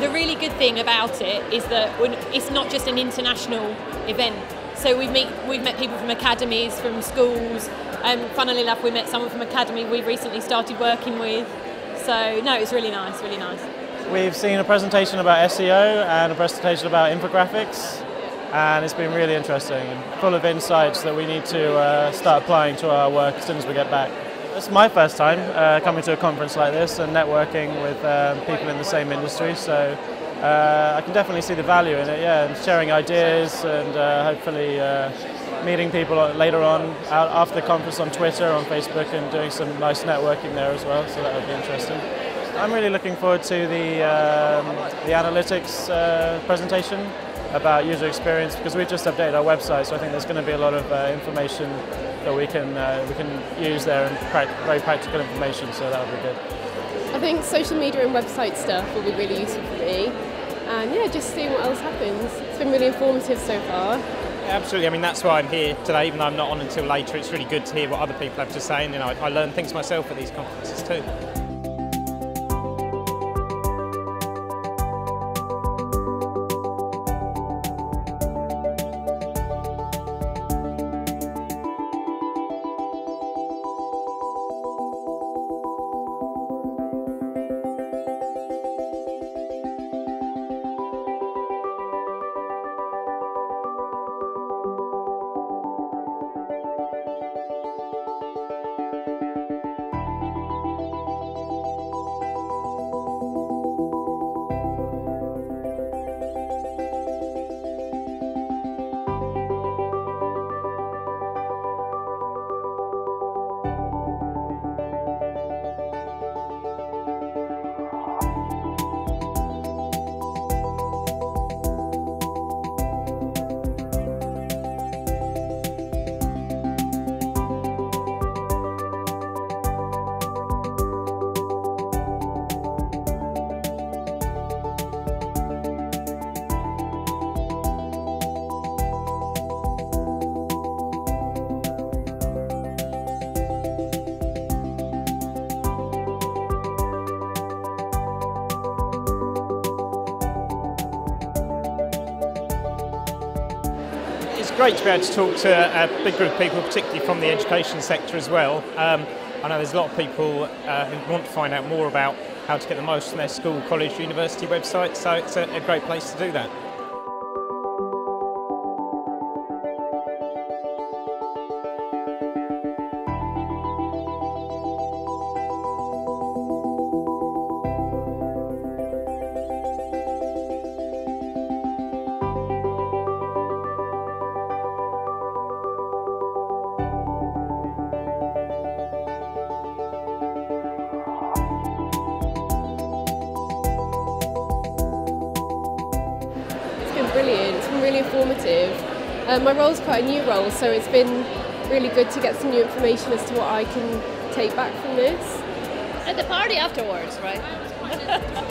The really good thing about it is that it's not just an international event. So we've met people from academies, from schools. Funnily enough, we met someone from academy we've recently started working with. So no, it's really nice, really nice. We've seen a presentation about SEO and a presentation about infographics, and it's been really interesting and full of insights that we need to start applying to our work as soon as we get back. It's my first time coming to a conference like this and networking with people in the same industry, so I can definitely see the value in it, yeah, and sharing ideas and hopefully meeting people later on after the conference on Twitter, on Facebook, and doing some nice networking there as well, so that would be interesting. I'm really looking forward to the analytics presentation about user experience, because we've just updated our website, so I think there's going to be a lot of information that we can use there, and very practical information, so that would be good. I think social media and website stuff will be really useful for me, and yeah, just seeing what else happens. It's been really informative so far. Absolutely, I mean that's why I'm here today, even though I'm not on until later. It's really good to hear what other people have to say, and you know, I learn things myself at these conferences too. It's great to be able to talk to a big group of people, particularly from the education sector as well. I know there's a lot of people who want to find out more about how to get the most from their school, college, university website, so it's a great place to do that. Brilliant, it's been really informative. My role's quite a new role, so it's been really good to get some new information as to what I can take back from this. At the party afterwards, right?